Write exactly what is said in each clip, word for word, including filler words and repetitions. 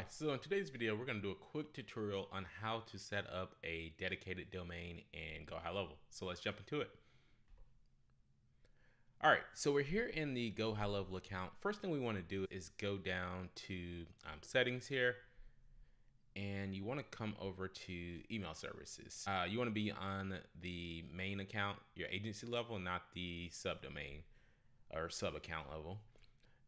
Hi, so in today's video, we're gonna do a quick tutorial on how to set up a dedicated domain and go high level. So let's jump into it. All right, so we're here in the Go High Level account. First thing we wanna do is go down to um, settings here, and you wanna come over to email services. Uh, you wanna be on the main account, your agency level, not the subdomain or sub account level.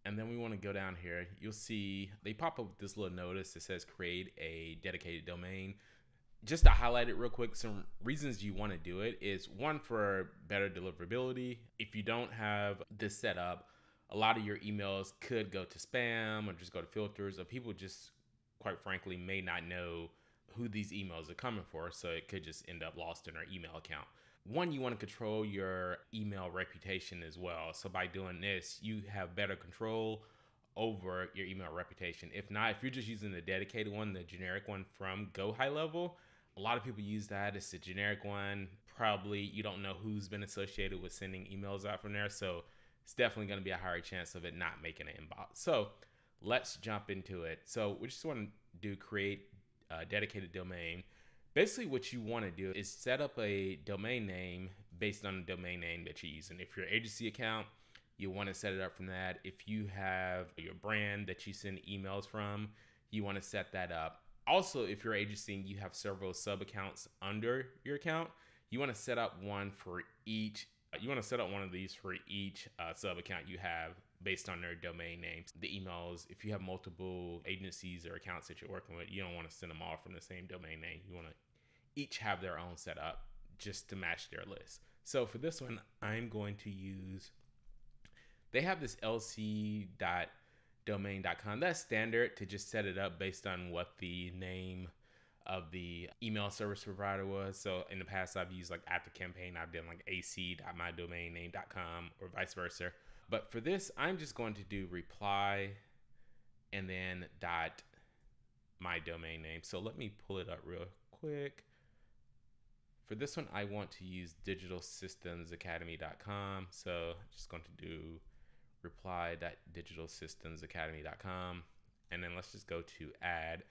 And then we want to go down here. You'll see they pop up with this little notice that says create a dedicated domain. Just to highlight it real quick, some reasons you want to do it is one, for better deliverability. If you don't have this set up, a lot of your emails could go to spam or just go to filters, or people just, quite frankly, may not know who these emails are coming for. So it could just end up lost in our email account. One, you want to control your email reputation as well. So by doing this, you have better control over your email reputation. If not, if you're just using the dedicated one, the generic one from Go High Level, a lot of people use that. It's a generic one. Probably you don't know who's been associated with sending emails out from there. So it's definitely going to be a higher chance of it not making an inbox. So let's jump into it. So we just want to do create a dedicated domain. Basically what you want to do is set up a domain name based on the domain name that you're using. If you're an agency account, you want to set it up from that. If you have your brand that you send emails from, you want to set that up. Also, if you're an agency and you have several sub accounts under your account, you want to set up one for each. You want to set up one of these for each uh, sub account you have based on their domain names. The emails, if you have multiple agencies or accounts that you're working with, you don't want to send them all from the same domain name. You want to each have their own set up just to match their list. So for this one, I'm going to use, they have this L C dot domain dot com. That's standard to just set it up based on what the name of the email service provider was. So in the past, I've used like ActiveCampaign. I've done like A C dot my domain name dot com or vice versa. But for this, I'm just going to do reply and then dot my domain name. So let me pull it up real quick. For this one, I want to use digital systems academy dot com. So I'm just going to do reply dot digital systems academy dot com. And then let's just go to add.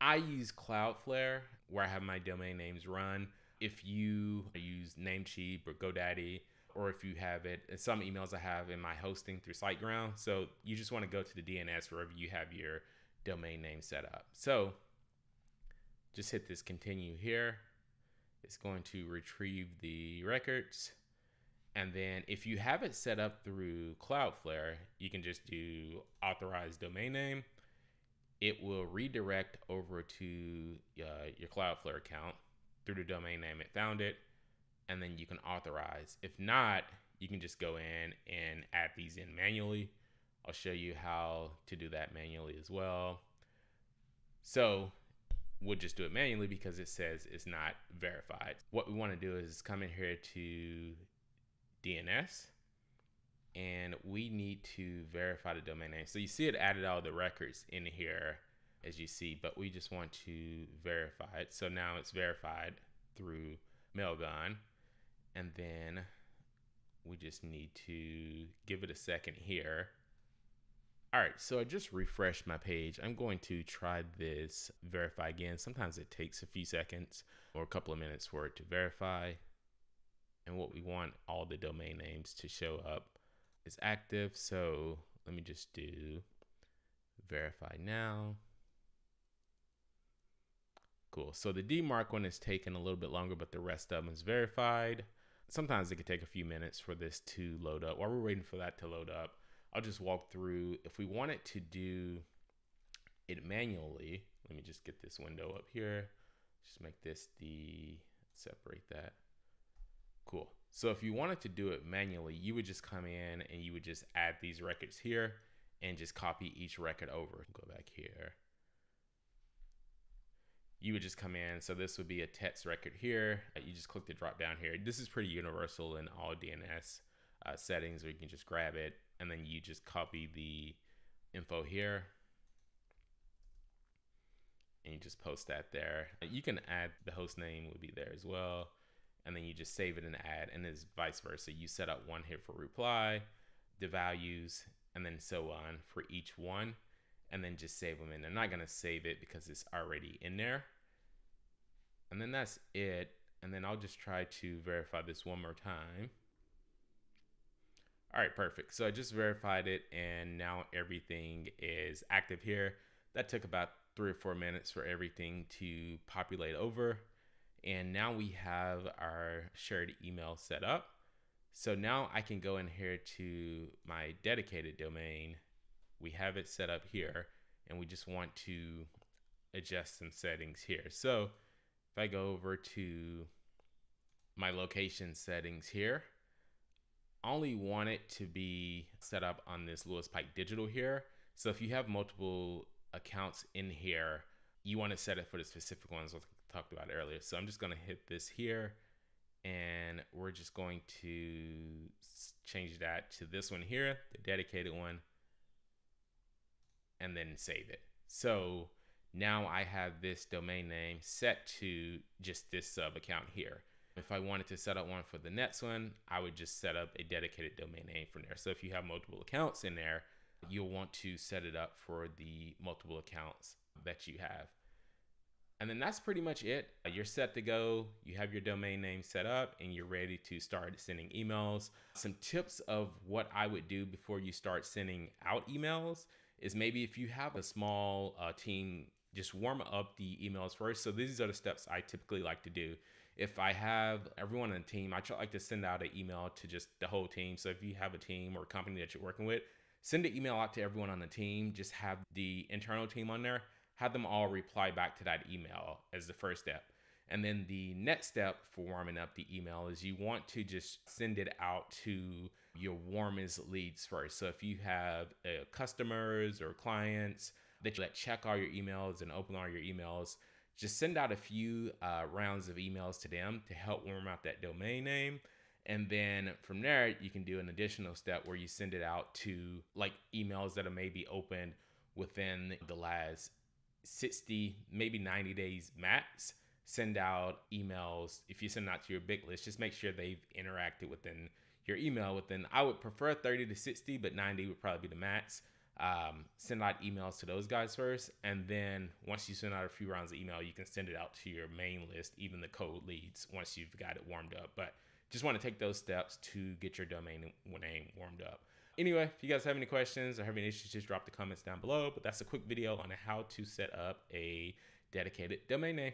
I use Cloudflare where I have my domain names run. If you use Namecheap or GoDaddy, or if you have it, and some emails I have in my hosting through SiteGround. So you just want to go to the D N S wherever you have your domain name set up. So just hit this continue here. It's going to retrieve the records. And then if you have it set up through Cloudflare, you can just do authorized domain name. It will redirect over to uh, your Cloudflare account through the domain name it found it. And then you can authorize. If not, you can just go in and add these in manually. I'll show you how to do that manually as well. So we'll just do it manually because it says it's not verified. What we want to do is come in here to D N S, and we need to verify the domain name. So you see it added all the records in here as you see, but we just want to verify it. So now it's verified through Mailgun. And then we just need to give it a second here. All right, so I just refreshed my page. I'm going to try this verify again. Sometimes it takes a few seconds or a couple of minutes for it to verify. And what we want all the domain names to show up is active. So let me just do verify now. Cool. So the D MARC one is taking a little bit longer, but the rest of them is verified. Sometimes it could take a few minutes for this to load up. While we're waiting for that to load up, I'll just walk through. If we wanted to do it manually, let me just get this window up here. Just make this the, separate that. Cool. So if you wanted to do it manually, you would just come in and you would just add these records here and just copy each record over. Go back here. You would just come in. So this would be a text record here. You just click the drop down here. This is pretty universal in all D N S uh, settings, where you can just grab it and then you just copy the info here and you just post that there. You can add the host name would be there as well. And then you just save it and add, and it's vice versa. You set up one here for reply, the values, and then so on for each one. and then just save them in. I'm not going to save it because it's already in there. And then that's it. And then I'll just try to verify this one more time. All right, perfect. So I just verified it and now everything is active here. That took about three or four minutes for everything to populate over. And now we have our shared email set up. So now I can go in here to my dedicated domain. We have it set up here and we just want to adjust some settings here. So if I go over to my location settings here, I only want it to be set up on this Lewis Pike Digital here. So if you have multiple accounts in here, you want to set it for the specific ones we talked about earlier. So I'm just going to hit this here and we're just going to change that to this one here, the dedicated one, and then save it. So now I have this domain name set to just this sub account here. If I wanted to set up one for the next one, I would just set up a dedicated domain name from there. So if you have multiple accounts in there, you'll want to set it up for the multiple accounts that you have. And then that's pretty much it. You're set to go. You have your domain name set up and you're ready to start sending emails. Some tips of what I would do before you start sending out emails is maybe if you have a small uh, team, just warm up the emails first. So these are the steps I typically like to do. If I have everyone on the team, I try like to send out an email to just the whole team. So if you have a team or a company that you're working with, send an email out to everyone on the team. Just have the internal team on there, have them all reply back to that email as the first step. And then the next step for warming up the email is you want to just send it out to your warmest leads first. So if you have uh, customers or clients that you let check all your emails and open all your emails, just send out a few uh, rounds of emails to them to help warm up that domain name. And then from there, you can do an additional step where you send it out to like emails that are maybe opened within the last sixty, maybe ninety days max. Send out emails. If you send out to your big list, just make sure they've interacted within your email within, I would prefer thirty to sixty, but ninety would probably be the max. Um, send out emails to those guys first. And then once you send out a few rounds of email, you can send it out to your main list, even the cold leads, once you've got it warmed up. But just want to take those steps to get your domain name warmed up. Anyway, if you guys have any questions or have any issues, just drop the comments down below. But that's a quick video on how to set up a dedicated domain name.